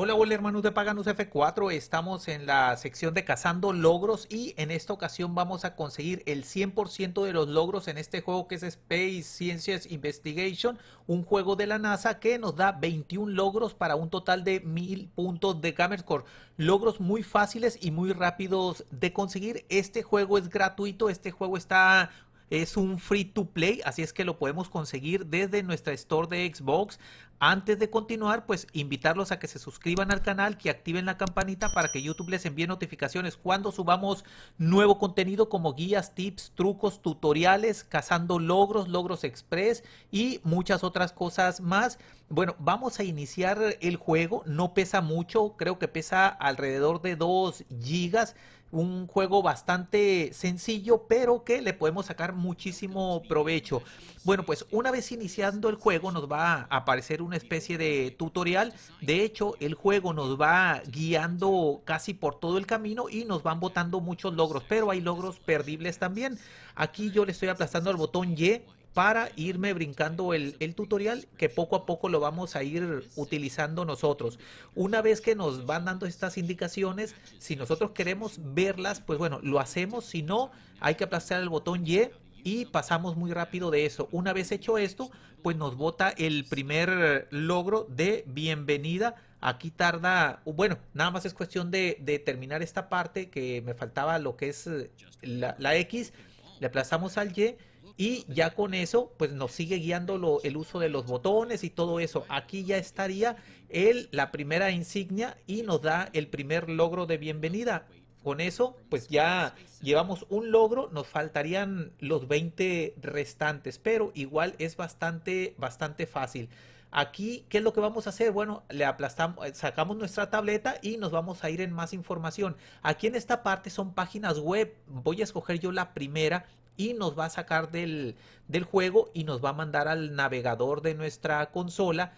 Hola hermanos de Paganus F4, estamos en la sección de Cazando Logros y en esta ocasión vamos a conseguir el 100% de los logros en este juego que es Space Sciences Investigation, un juego de la NASA que nos da 21 logros para un total de 1000 puntos de Gamerscore. Logros muy fáciles y muy rápidos de conseguir. Este juego es gratuito, este juego es un free to play, así es que lo podemos conseguir desde nuestra store de Xbox. Antes de continuar, pues invitarlos a que se suscriban al canal, que activen la campanita para que YouTube les envíe notificaciones cuando subamos nuevo contenido como guías, tips, trucos, tutoriales, cazando logros, logros express y muchas otras cosas más. Bueno, vamos a iniciar el juego, no pesa mucho, creo que pesa alrededor de 2 GB. Un juego bastante sencillo, pero que le podemos sacar muchísimo provecho. Bueno, pues una vez iniciando el juego nos va a aparecer una especie de tutorial. De hecho, el juego nos va guiando casi por todo el camino y nos van botando muchos logros, pero hay logros perdibles también. Aquí yo le estoy aplastando al botón Y para irme brincando el tutorial, que poco a poco lo vamos a ir utilizando nosotros. Una vez que nos van dando estas indicaciones, si nosotros queremos verlas, pues bueno, lo hacemos. Si no, hay que aplastar el botón Y y pasamos muy rápido de eso. Una vez hecho esto, pues nos bota el primer logro de bienvenida. Aquí tarda, bueno, nada más es cuestión de terminar esta parte que me faltaba, lo que es la X. Le aplastamos al Y. Y ya con eso, pues nos sigue guiando el uso de los botones y todo eso. Aquí ya estaría la primera insignia y nos da el primer logro de bienvenida. Con eso, pues ya llevamos un logro, nos faltarían los 20 restantes, pero igual es bastante fácil. Aquí, ¿qué es lo que vamos a hacer? Bueno, le aplastamos, sacamos nuestra tableta y nos vamos a ir en más información. Aquí en esta parte son páginas web. Voy a escoger yo la primera y nos va a sacar del juego y nos va a mandar al navegador de nuestra consola.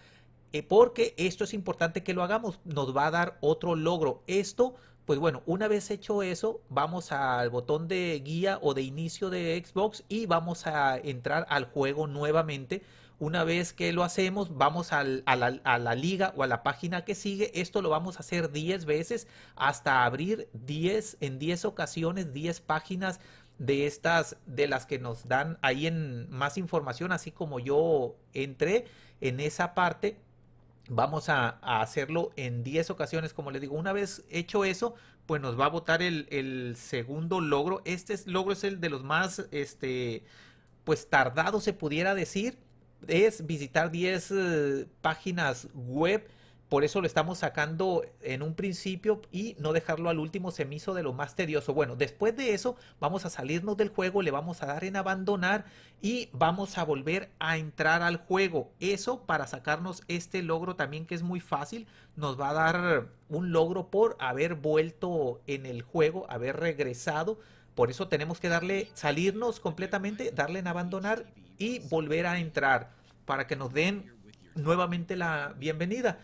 Porque esto es importante que lo hagamos. Nos va a dar otro logro. Esto, pues bueno, una vez hecho eso, vamos al botón de guía o de inicio de Xbox y vamos a entrar al juego nuevamente. Una vez que lo hacemos, vamos a la liga o a la página que sigue. Esto lo vamos a hacer 10 veces hasta abrir en 10 ocasiones, 10 páginas de las que nos dan ahí en más información. Así como yo entré en esa parte, vamos a hacerlo en 10 ocasiones. Como les digo, una vez hecho eso, pues nos va a botar el segundo logro. Este logro es el de los más pues tardado, se pudiera decir. Es visitar 10 páginas web, por eso lo estamos sacando en un principio y no dejarlo al último, se me hizo de lo más tedioso. Bueno, después de eso vamos a salirnos del juego, le vamos a dar en abandonar y vamos a volver a entrar al juego. Eso para sacarnos este logro también, que es muy fácil. Nos va a dar un logro por haber vuelto en el juego, haber regresado. Por eso tenemos que salirnos completamente, darle en abandonar y volver a entrar para que nos den nuevamente la bienvenida.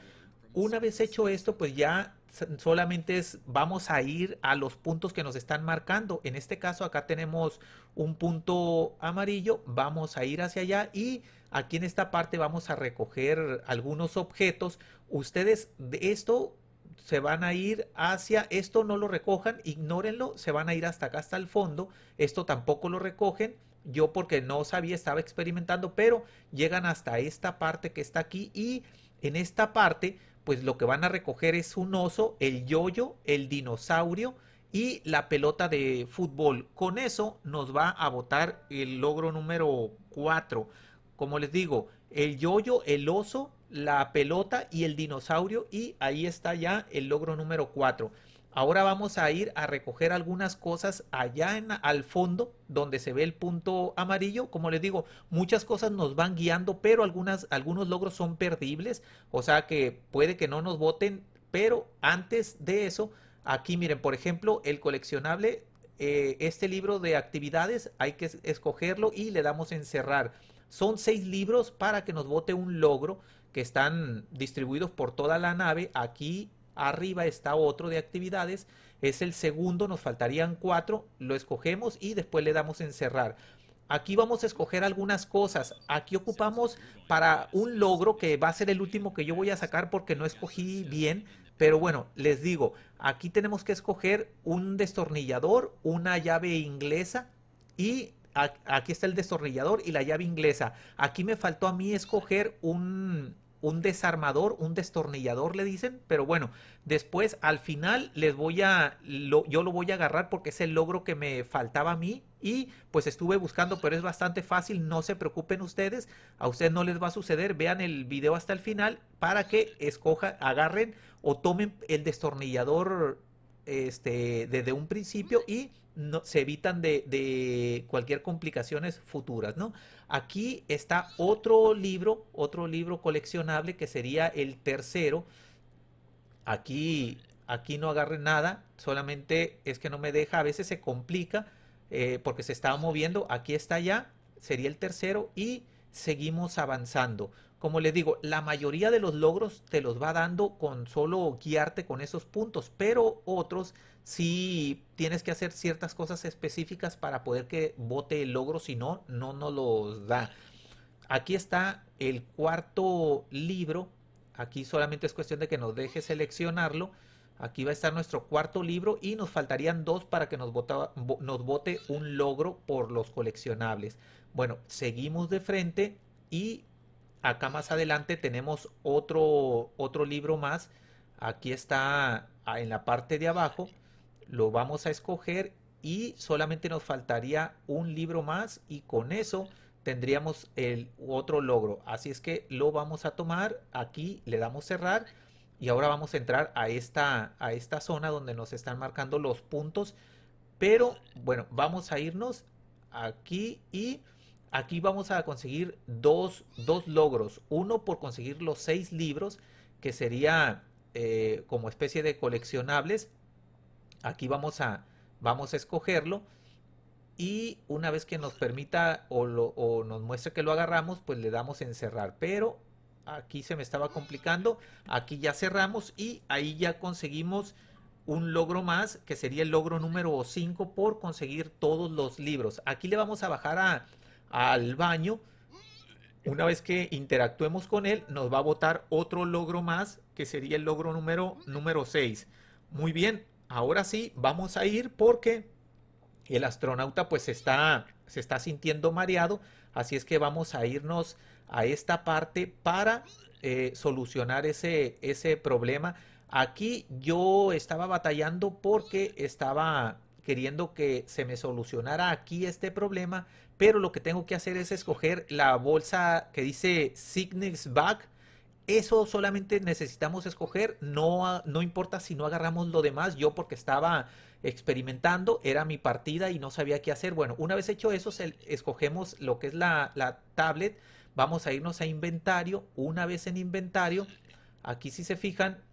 Una vez hecho esto, pues ya solamente vamos a ir a los puntos que nos están marcando. En este caso acá tenemos un punto amarillo, vamos a ir hacia allá y aquí en esta parte vamos a recoger algunos objetos. Ustedes de esto se van a ir hacia esto, no lo recojan, ignórenlo, se van a ir hasta acá, hasta el fondo. Esto tampoco lo recogen. Yo, porque no sabía, estaba experimentando, pero llegan hasta esta parte que está aquí y en esta parte pues lo que van a recoger es un oso, el yoyo, el dinosaurio y la pelota de fútbol. Con eso nos va a botar el logro número 4. Como les digo, el yoyo, el oso, la pelota y el dinosaurio, y ahí está ya el logro número 4. Ahora vamos a ir a recoger algunas cosas allá al fondo donde se ve el punto amarillo. Como les digo, muchas cosas nos van guiando, pero algunos logros son perdibles, o sea que puede que no nos voten. Pero antes de eso, aquí miren, por ejemplo, el coleccionable, este libro de actividades, hay que escogerlo y le damos en cerrar. Son 6 libros para que nos bote un logro, que están distribuidos por toda la nave. Aquí arriba está otro de actividades, es el segundo, nos faltarían 4, lo escogemos y después le damos en cerrar. Aquí vamos a escoger algunas cosas. Aquí ocupamos para un logro que va a ser el último que yo voy a sacar porque no escogí bien. Pero bueno, les digo, aquí tenemos que escoger un destornillador, una llave inglesa y aquí está el destornillador y la llave inglesa. Aquí me faltó a mí escoger un desarmador, un destornillador le dicen, pero bueno, después al final les voy a, yo lo voy a agarrar porque es el logro que me faltaba a mí y pues estuve buscando, pero es bastante fácil, no se preocupen ustedes, a ustedes no les va a suceder, vean el video hasta el final para que agarren o tomen el destornillador desde un principio y no, se evitan de cualquier complicaciones futuras, ¿no? Aquí está otro libro coleccionable que sería el tercero. Aquí no agarre nada, solamente es que no me deja, a veces se complica porque se estaba moviendo. Aquí está ya, sería el tercero y seguimos avanzando. Como les digo, la mayoría de los logros te los va dando con solo guiarte con esos puntos, pero otros sí tienes que hacer ciertas cosas específicas para poder que bote el logro, si no, no nos los da. Aquí está el cuarto libro, aquí solamente es cuestión de que nos deje seleccionarlo. Aquí va a estar nuestro cuarto libro y nos faltarían dos para que nos bote un logro por los coleccionables. Bueno, seguimos de frente y acá más adelante tenemos otro libro más. Aquí está en la parte de abajo. Lo vamos a escoger y solamente nos faltaría un libro más y con eso tendríamos el otro logro. Así es que lo vamos a tomar. Aquí le damos cerrar y ahora vamos a entrar a esta zona donde nos están marcando los puntos. Pero bueno, vamos a irnos aquí y... aquí vamos a conseguir dos logros, uno por conseguir los 6 libros, que sería como especie de coleccionables. Aquí vamos a escogerlo y una vez que nos permita o nos muestre que lo agarramos, pues le damos en cerrar. Pero aquí se me estaba complicando, aquí ya cerramos y ahí ya conseguimos un logro más, que sería el logro número 5 por conseguir todos los libros. Aquí le vamos a bajar al baño. Una vez que interactuemos con él nos va a botar otro logro más, que sería el logro número 6. Muy bien, ahora sí vamos a ir porque el astronauta pues se está sintiendo mareado, así es que vamos a irnos a esta parte para solucionar ese problema. Aquí yo estaba batallando porque estaba queriendo que se me solucionara aquí este problema, pero lo que tengo que hacer es escoger la bolsa que dice Cygnus Bag. Eso solamente necesitamos escoger, no importa si no agarramos lo demás. Yo porque estaba experimentando, era mi partida y no sabía qué hacer. Bueno, una vez hecho eso, escogemos lo que es la tablet. Vamos a irnos a inventario. Una vez en inventario, aquí si se fijan,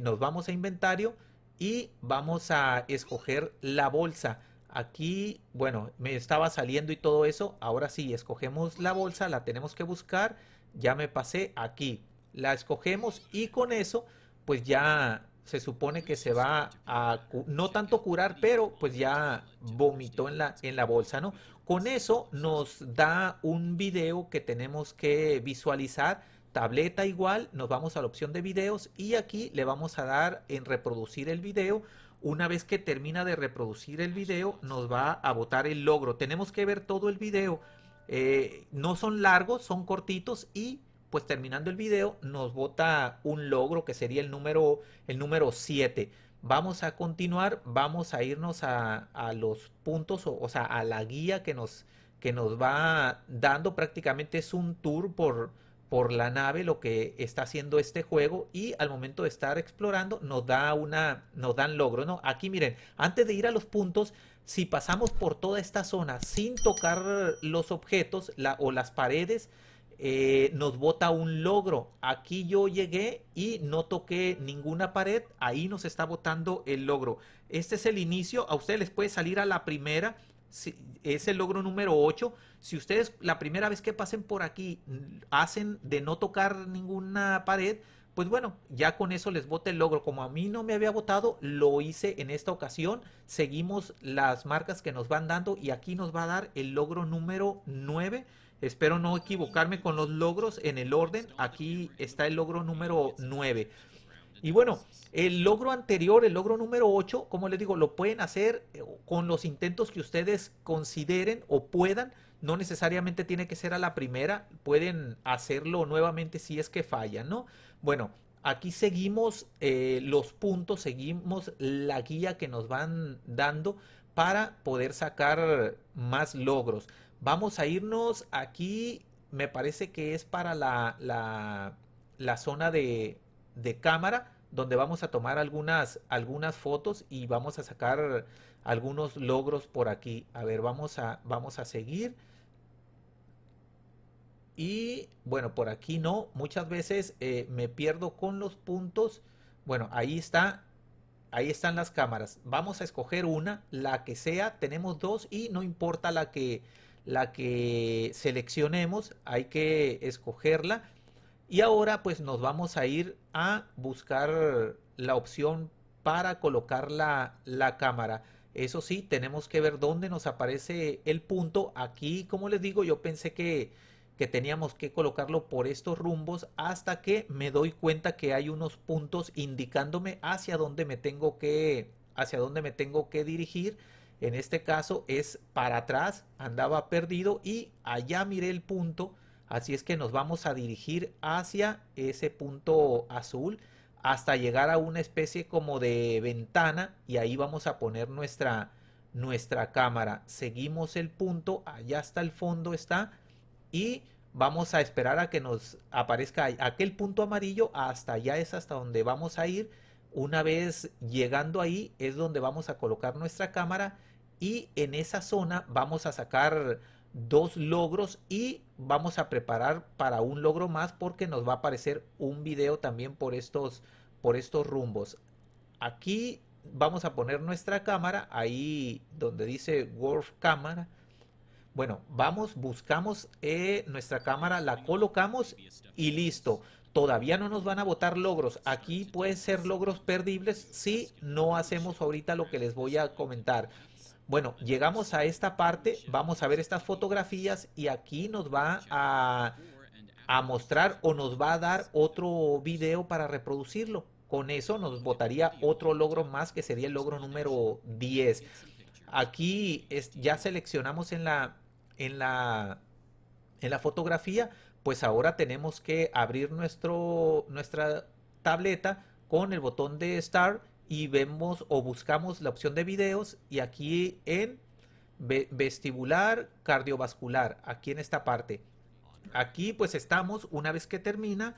nos vamos a inventario y vamos a escoger la bolsa. Aquí, bueno, me estaba saliendo y todo eso. Ahora sí, escogemos la bolsa, la tenemos que buscar. Ya me pasé aquí. La escogemos y con eso, pues ya se supone que se va a, no tanto curar, pero pues ya vomitó en la bolsa, ¿no? Con eso nos da un video que tenemos que visualizar. Tableta igual, nos vamos a la opción de videos y aquí le vamos a dar en reproducir el video. Una vez que termina de reproducir el video nos va a botar el logro. Tenemos que ver todo el video, no son largos, son cortitos y pues terminando el video nos bota un logro que sería el número 7. Vamos a continuar, vamos a irnos a los puntos, o sea a la guía que nos va dando. Prácticamente es un tour por la nave, lo que está haciendo este juego, y al momento de estar explorando nos dan logro, ¿no? Aquí miren, antes de ir a los puntos, si pasamos por toda esta zona sin tocar los objetos o las paredes, nos bota un logro. Aquí yo llegué y no toqué ninguna pared, ahí nos está botando el logro. Este es el inicio, a ustedes les puede salir a la primera. Es el logro número 8. Si ustedes la primera vez que pasen por aquí hacen de no tocar ninguna pared, pues bueno, ya con eso les bote el logro. Como a mí no me había botado, lo hice en esta ocasión. Seguimos las marcas que nos van dando y aquí nos va a dar el logro número 9. Espero no equivocarme con los logros en el orden. Aquí está el logro número 9. Y bueno, el logro anterior, el logro número 8, como les digo, lo pueden hacer con los intentos que ustedes consideren o puedan. No necesariamente tiene que ser a la primera, pueden hacerlo nuevamente si es que fallan, ¿no? Bueno, aquí seguimos los puntos, seguimos la guía que nos van dando para poder sacar más logros. Vamos a irnos aquí, me parece que es para la zona de cámara, donde vamos a tomar algunas fotos y vamos a sacar algunos logros por aquí. A ver, vamos a seguir. Y bueno, por aquí no, muchas veces me pierdo con los puntos. Bueno, ahí está, ahí están las cámaras. Vamos a escoger una, la que sea. Tenemos dos y no importa la que seleccionemos, hay que escogerla. Y ahora pues nos vamos a ir a buscar la opción para colocar la cámara. Eso sí, tenemos que ver dónde nos aparece el punto. Aquí, como les digo, yo pensé que teníamos que colocarlo por estos rumbos hasta que me doy cuenta que hay unos puntos indicándome hacia dónde me tengo que dirigir. En este caso es para atrás, andaba perdido y allá miré el punto. Así es que nos vamos a dirigir hacia ese punto azul hasta llegar a una especie como de ventana y ahí vamos a poner nuestra cámara. Seguimos el punto, allá hasta el fondo está, y vamos a esperar a que nos aparezca aquel punto amarillo. Hasta allá es hasta donde vamos a ir. Una vez llegando ahí es donde vamos a colocar nuestra cámara y en esa zona vamos a sacar dos logros y vamos a preparar para un logro más porque nos va a aparecer un video también por estos rumbos. Aquí vamos a poner nuestra cámara, ahí donde dice World Camera. Bueno, vamos, buscamos nuestra cámara, la colocamos y listo. Todavía no nos van a botar logros. Aquí pueden ser logros perdibles si no hacemos ahorita lo que les voy a comentar. Bueno, llegamos a esta parte, vamos a ver estas fotografías y aquí nos va a mostrar o nos va a dar otro video para reproducirlo. Con eso nos botaría otro logro más que sería el logro número 10. Aquí ya seleccionamos en la fotografía, pues ahora tenemos que abrir nuestra tableta con el botón de Start y vemos o buscamos la opción de videos y aquí en vestibular cardiovascular, aquí en esta parte. Aquí pues estamos, una vez que termina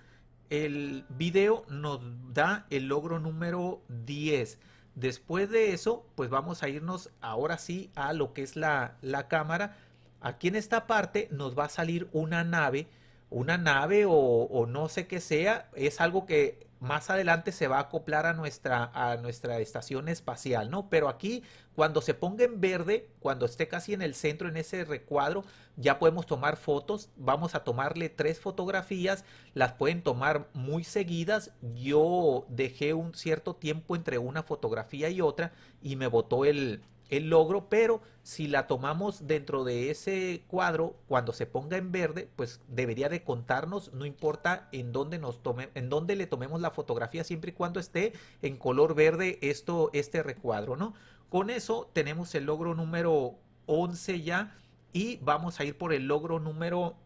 el video nos da el logro número 10. Después de eso pues vamos a irnos ahora sí a lo que es la cámara. Aquí en esta parte nos va a salir una nave o no sé qué sea, es algo que más adelante se va a acoplar a nuestra estación espacial, ¿no? Pero aquí, cuando se ponga en verde, cuando esté casi en el centro, en ese recuadro, ya podemos tomar fotos. Vamos a tomarle 3 fotografías, las pueden tomar muy seguidas. Yo dejé un cierto tiempo entre una fotografía y otra y me botó el logro, pero si la tomamos dentro de ese cuadro, cuando se ponga en verde, pues debería de contarnos, no importa en dónde le tomemos la fotografía, siempre y cuando esté en color verde este recuadro, ¿no? Con eso tenemos el logro número 11 ya y vamos a ir por el logro número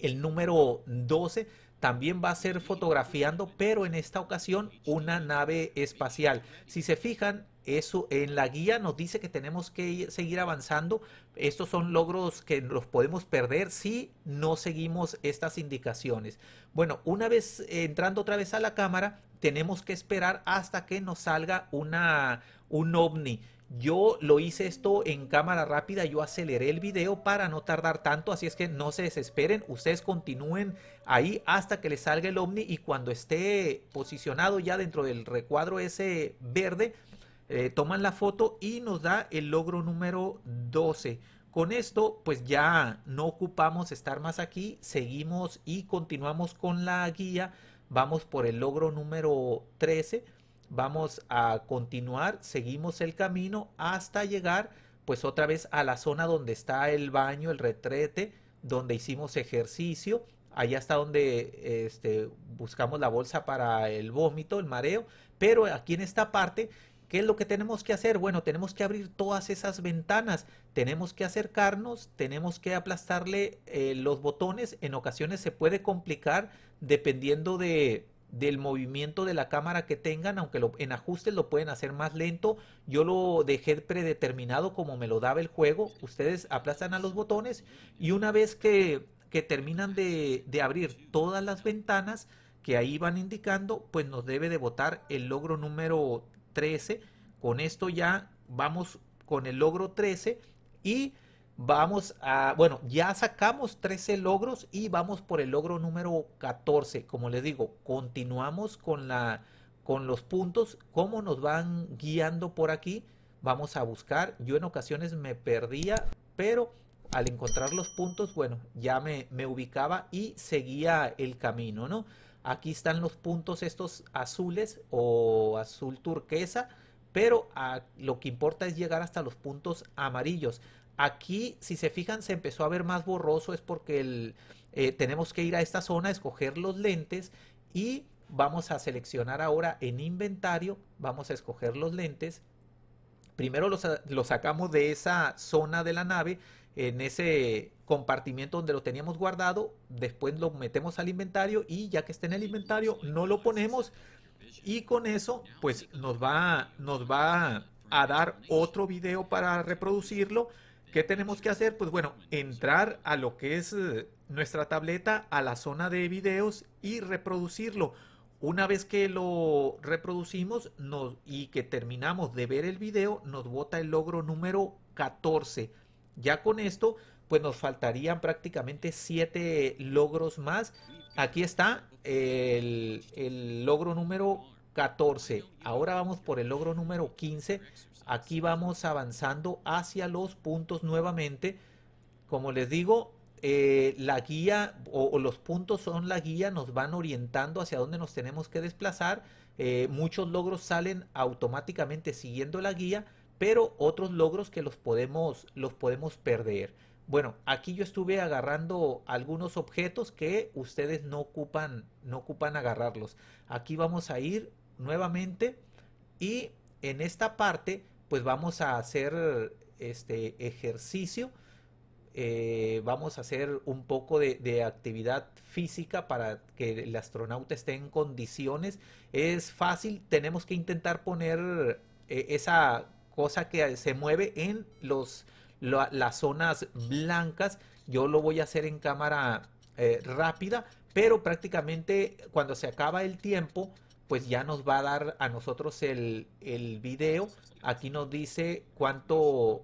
12. También va a ser fotografiando, pero en esta ocasión una nave espacial. Si se fijan, eso en la guía nos dice que tenemos que seguir avanzando. Estos son logros que los podemos perder si no seguimos estas indicaciones. Bueno, una vez entrando otra vez a la cámara, tenemos que esperar hasta que nos salga un ovni. Yo lo hice esto en cámara rápida, yo aceleré el video para no tardar tanto, así es que no se desesperen, ustedes continúen ahí hasta que les salga el ovni y cuando esté posicionado ya dentro del recuadro ese verde, toman la foto y nos da el logro número 12. Con esto pues ya no ocupamos estar más aquí, seguimos y continuamos con la guía, vamos por el logro número 13. Vamos a continuar, seguimos el camino hasta llegar pues otra vez a la zona donde está el baño, el retrete, donde hicimos ejercicio. Ahí hasta donde buscamos la bolsa para el vómito, el mareo. Pero aquí en esta parte, ¿qué es lo que tenemos que hacer? Bueno, tenemos que abrir todas esas ventanas, tenemos que acercarnos, tenemos que aplastarle los botones. En ocasiones se puede complicar dependiendo del movimiento de la cámara que tengan, aunque en ajustes lo pueden hacer más lento. Yo lo dejé predeterminado como me lo daba el juego. Ustedes aplastan a los botones y una vez que terminan de abrir todas las ventanas que ahí van indicando, pues nos debe de botar el logro número 13. Con esto ya vamos con el logro 13 y vamos a, bueno, ya sacamos 13 logros y vamos por el logro número 14. Como les digo, continuamos con los puntos, cómo nos van guiando por aquí. Vamos a buscar, yo en ocasiones me perdía, pero al encontrar los puntos, bueno, ya me ubicaba y seguía el camino, ¿no? Aquí están los puntos estos azules o azul turquesa, pero lo que importa es llegar hasta los puntos amarillos. Aquí, si se fijan, se empezó a ver más borroso, es porque tenemos que ir a esta zona, escoger los lentes y vamos a seleccionar ahora en inventario, vamos a escoger los lentes. Primero los sacamos de esa zona de la nave, en ese compartimiento donde lo teníamos guardado, después lo metemos al inventario y ya que está en el inventario no lo ponemos y con eso pues nos va a dar otro video para reproducirlo. ¿Qué tenemos que hacer? Pues bueno, entrar a lo que es nuestra tableta, a la zona de videos y reproducirlo. Una vez que lo reproducimos y que terminamos de ver el video, nos bota el logro número 14. Ya con esto, pues nos faltarían prácticamente 7 logros más. Aquí está el logro número 14. Ahora vamos por el logro número 15. Aquí vamos avanzando hacia los puntos nuevamente. Como les digo, la guía o los puntos son la guía, nos van orientando hacia dónde nos tenemos que desplazar. Muchos logros salen automáticamente siguiendo la guía, pero otros logros que los podemos perder. Bueno, aquí yo estuve agarrando algunos objetos que ustedes no ocupan agarrarlos. Aquí vamos a ir nuevamente y en esta parte pues vamos a hacer este ejercicio. Vamos a hacer un poco de actividad física para que el astronauta esté en condiciones. Es fácil, tenemos que intentar poner esa cosa que se mueve en las zonas blancas. Yo lo voy a hacer en cámara rápida, pero prácticamente cuando se acaba el tiempo, pues ya nos va a dar a nosotros el video. Aquí nos dice cuánto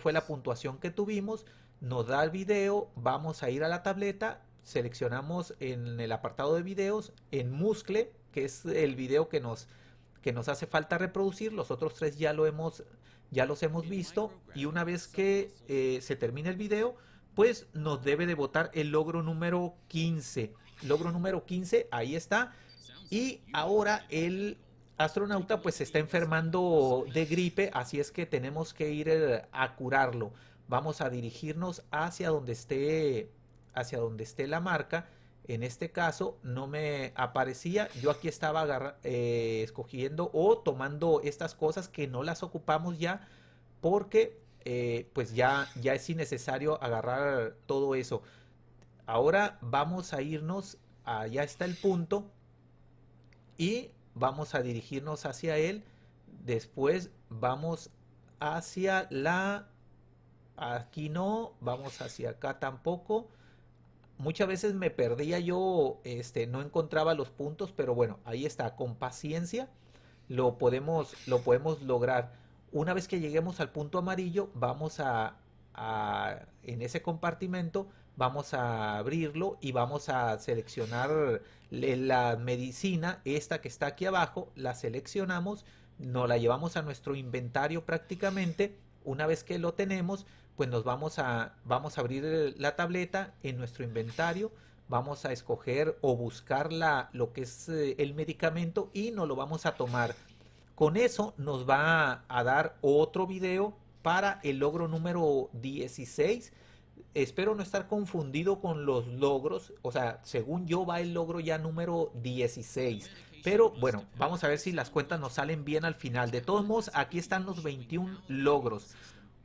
fue la puntuación que tuvimos. Nos da el video, vamos a ir a la tableta, seleccionamos en el apartado de videos, en Muscle, que es el video que nos hace falta reproducir. Los otros 3 ya los hemos visto y una vez que se termine el video, pues nos debe de botar el logro número 15. Logro número 15, ahí está. Y ahora el astronauta pues se está enfermando de gripe, así es que tenemos que ir a curarlo. Vamos a dirigirnos hacia donde esté la marca. En este caso no me aparecía. Yo aquí estaba escogiendo o tomando estas cosas que no las ocupamos ya, porque pues ya es innecesario agarrar todo eso. Ahora vamos a irnos, allá está el punto, y vamos a dirigirnos hacia él. Después vamos hacia aquí no, vamos hacia acá tampoco. Muchas veces me perdía yo, no encontraba los puntos, pero bueno, ahí está, con paciencia lo podemos lograr. Una vez que lleguemos al punto amarillo, vamos en ese compartimento, vamos a abrirlo y vamos a seleccionar la medicina, esta que está aquí abajo, la seleccionamos, nos la llevamos a nuestro inventario prácticamente. Una vez que lo tenemos, pues nos vamos a abrir la tableta en nuestro inventario, vamos a escoger o buscar lo que es el medicamento y nos lo vamos a tomar. Con eso nos va a dar otro video para el logro número 16. Espero no estar confundido con los logros. O sea, según yo va el logro ya número 16. Pero bueno, vamos a ver si las cuentas nos salen bien al final. De todos modos, aquí están los 21 logros.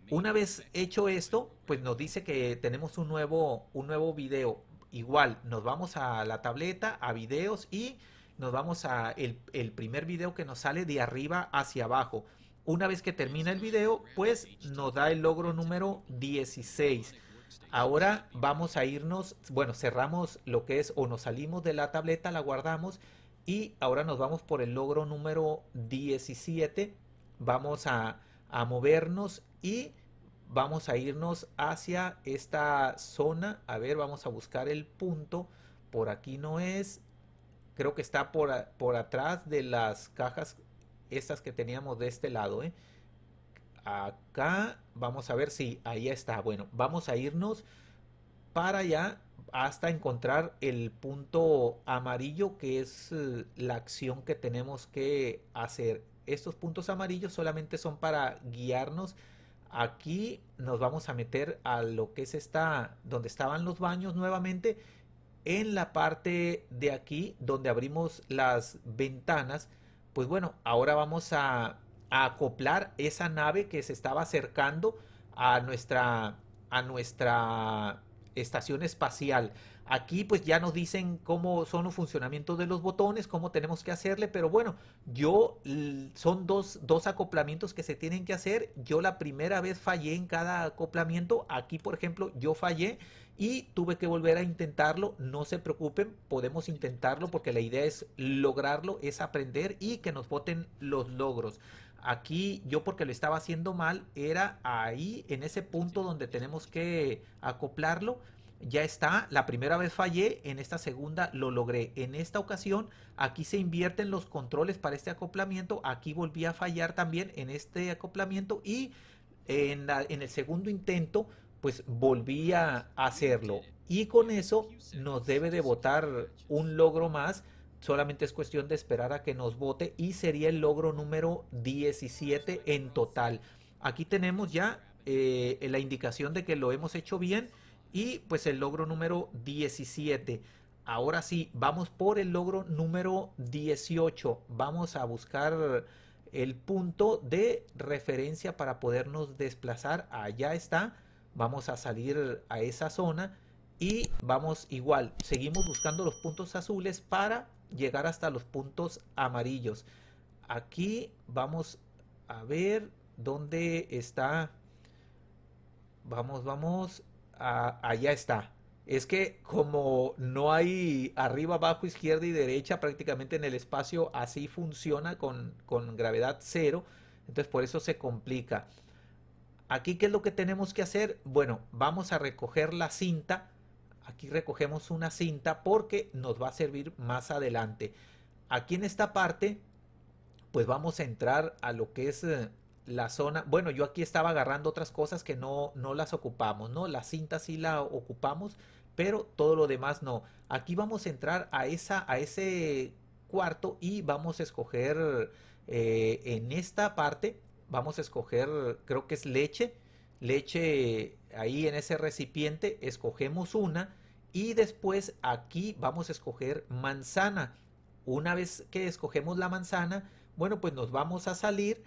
Una vez hecho esto, pues nos dice que tenemos un nuevo video. Igual, nos vamos a la tableta, a videos, y nos vamos a el primer video que nos sale de arriba hacia abajo. Una vez que termina el video, pues nos da el logro número 16. Ahora vamos a irnos, bueno, cerramos lo que es, o nos salimos de la tableta, la guardamos, y ahora nos vamos por el logro número 17. Vamos a movernos y vamos a irnos hacia esta zona. A ver, vamos a buscar el punto. Por aquí no es. Creo que está por atrás de las cajas estas que teníamos de este lado, ¿eh? Acá vamos a ver si sí, ahí está. Bueno, vamos a irnos para allá hasta encontrar el punto amarillo, que es la acción que tenemos que hacer. Estos puntos amarillos solamente son para guiarnos. Aquí nos vamos a meter a lo que es esta, donde estaban los baños nuevamente, en la parte de aquí donde abrimos las ventanas. Pues bueno, ahora vamos a acoplar esa nave que se estaba acercando a nuestra estación espacial. Aquí pues ya nos dicen cómo son los funcionamientos de los botones, cómo tenemos que hacerle, pero bueno, son dos acoplamientos que se tienen que hacer. Yo la primera vez fallé en cada acoplamiento. Aquí, por ejemplo, yo fallé y tuve que volver a intentarlo. No se preocupen, podemos intentarlo porque la idea es lograrlo, es aprender y que nos boten los logros. Aquí yo, porque lo estaba haciendo mal, era ahí en ese punto donde tenemos que acoplarlo. Ya está, la primera vez fallé, en esta segunda lo logré. En esta ocasión aquí se invierten los controles para este acoplamiento. Aquí volví a fallar también en este acoplamiento y en el segundo intento pues volví a hacerlo. Y con eso nos debe de botar un logro más. Solamente es cuestión de esperar a que nos vote y sería el logro número 17 en total. Aquí tenemos ya la indicación de que lo hemos hecho bien y pues el logro número 17. Ahora sí, vamos por el logro número 18. Vamos a buscar el punto de referencia para podernos desplazar. Allá está. Vamos a salir a esa zona y vamos igual. Seguimos buscando los puntos azules para llegar hasta los puntos amarillos. Aquí vamos a ver dónde está. Vamos. Allá está. Es que como no hay arriba, abajo, izquierda y derecha, prácticamente en el espacio así funciona con gravedad cero. Entonces por eso se complica. Aquí, ¿qué es lo que tenemos que hacer? Bueno, vamos a recoger la cinta. Aquí recogemos una cinta porque nos va a servir más adelante. Aquí en esta parte, pues vamos a entrar a lo que es la zona. Bueno, yo aquí estaba agarrando otras cosas que no las ocupamos, ¿no? La cinta sí la ocupamos, pero todo lo demás no. Aquí vamos a entrar a ese cuarto y vamos a escoger en esta parte, vamos a escoger, creo que es leche. Ahí en ese recipiente escogemos una y después aquí vamos a escoger manzana. Una vez que escogemos la manzana, bueno, pues nos vamos a salir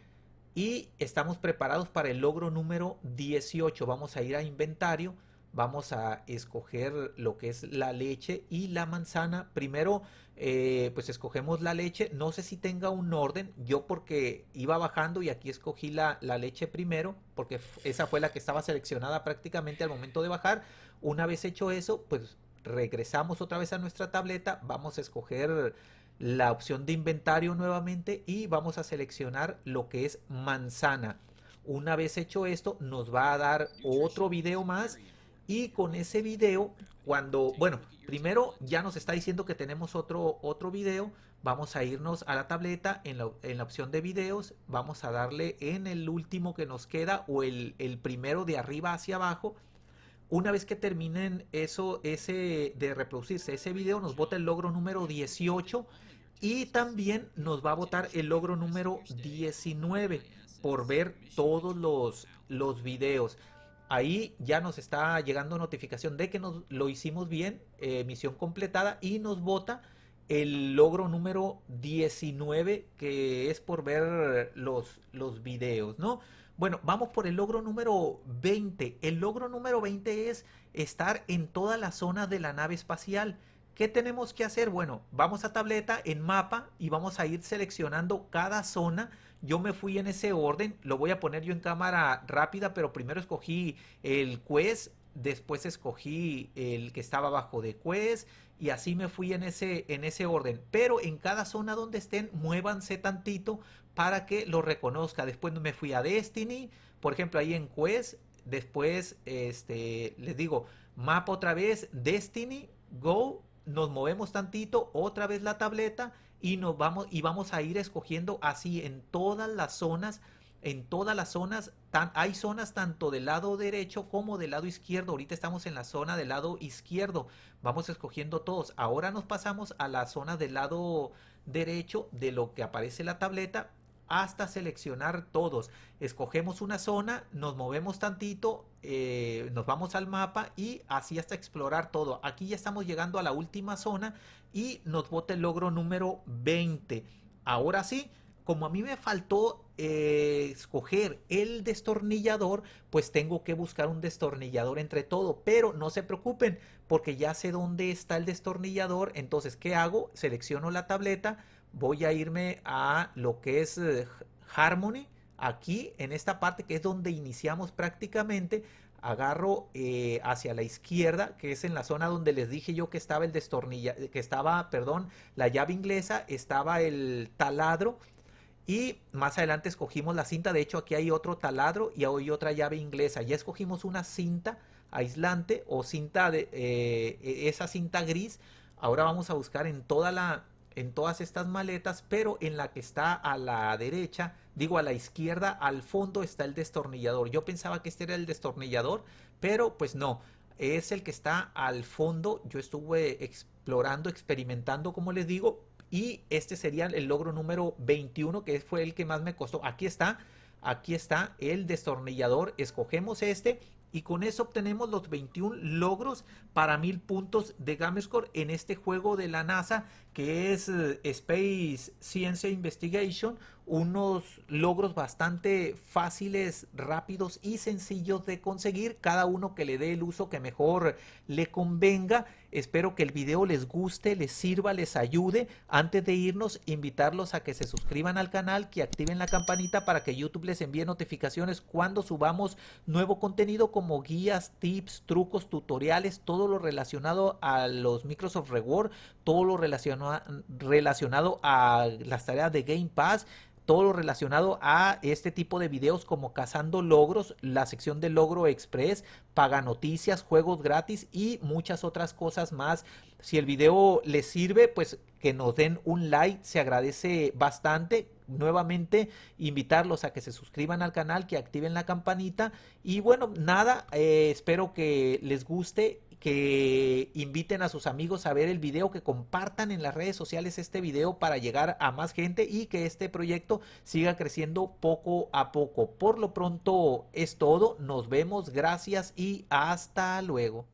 y estamos preparados para el logro número 18. Vamos a ir a inventario, vamos a escoger lo que es la leche y la manzana. Primero pues escogemos la leche. No sé si tenga un orden, yo porque iba bajando y aquí escogí la leche primero porque esa fue la que estaba seleccionada prácticamente al momento de bajar. Una vez hecho eso, pues regresamos otra vez a nuestra tableta, vamos a escoger la opción de inventario nuevamente y vamos a seleccionar lo que es manzana. Una vez hecho esto, nos va a dar otro video más. Y con ese video, bueno, primero ya nos está diciendo que tenemos otro video. Vamos a irnos a la tableta, en la opción de videos. Vamos a darle en el último que nos queda o el primero de arriba hacia abajo. Una vez que terminen de reproducirse ese video, nos bota el logro número 18. Y también nos va a botar el logro número 19 por ver todos los videos. ahí ya nos está llegando notificación de que nos lo hicimos bien, misión completada, y nos bota el logro número 19, que es por ver los videos, ¿no? Bueno, vamos por el logro número 20. El logro número 20 es estar en toda la zona de la nave espacial. ¿Qué tenemos que hacer? Bueno, vamos a tableta, en mapa, y vamos a ir seleccionando cada zona. Yo me fui en ese orden, lo voy a poner yo en cámara rápida, pero primero escogí el quest, después escogí el que estaba abajo de quest, y así me fui en ese orden. Pero en cada zona donde estén, muévanse tantito para que lo reconozca. Después me fui a Destiny, por ejemplo, ahí en quest, después les digo, mapa otra vez, Destiny, Go, nos movemos tantito, otra vez la tableta, y nos vamos, y vamos a ir escogiendo así en todas las zonas. En todas las zonas, hay zonas tanto del lado derecho como del lado izquierdo. Ahorita estamos en la zona del lado izquierdo, vamos escogiendo todos. Ahora nos pasamos a la zona del lado derecho de lo que aparece la tableta, hasta seleccionar todos. Escogemos una zona, nos movemos tantito, nos vamos al mapa y así hasta explorar todo. Aquí ya estamos llegando a la última zona y nos bota el logro número 20. Ahora sí, como a mí me faltó escoger el destornillador, pues tengo que buscar un destornillador entre todo. Pero no se preocupen, porque ya sé dónde está el destornillador. Entonces, ¿qué hago? Selecciono la tableta, voy a irme a lo que es Harmony, aquí en esta parte que es donde iniciamos prácticamente. Agarro hacia la izquierda, que es en la zona donde les dije yo que estaba el destornillador, que estaba, perdón, la llave inglesa, estaba el taladro, y más adelante escogimos la cinta. De hecho, aquí hay otro taladro y hay otra llave inglesa. Ya escogimos una cinta aislante o cinta de esa cinta gris. Ahora vamos a buscar en todas estas maletas, pero en la que está a la derecha, digo a la izquierda, al fondo está el destornillador. Yo pensaba que este era el destornillador, pero pues no, es el que está al fondo. Yo estuve explorando, experimentando, como les digo, y este sería el logro número 21, que fue el que más me costó. Aquí está el destornillador, escogemos este. Y con eso obtenemos los 21 logros para 1000 puntos de Gamerscore en este juego de la NASA, que es Space Sciences Investigation. Unos logros bastante fáciles, rápidos y sencillos de conseguir. Cada uno que le dé el uso que mejor le convenga. Espero que el video les guste, les sirva, les ayude. Antes de irnos, invitarlos a que se suscriban al canal, que activen la campanita para que YouTube les envíe notificaciones cuando subamos nuevo contenido, como guías, tips, trucos, tutoriales, todo lo relacionado a los Microsoft Rewards, todo lo relacionado a las tareas de Game Pass, todo lo relacionado a este tipo de videos como Cazando Logros, la sección de Logro Express, Paganoticias, juegos gratis y muchas otras cosas más. Si el video les sirve, pues que nos den un like, se agradece bastante. Nuevamente invitarlos a que se suscriban al canal, que activen la campanita. Y bueno, nada, espero que les guste, que inviten a sus amigos a ver el video, que compartan en las redes sociales este video para llegar a más gente y que este proyecto siga creciendo poco a poco. Por lo pronto es todo, nos vemos, gracias y hasta luego.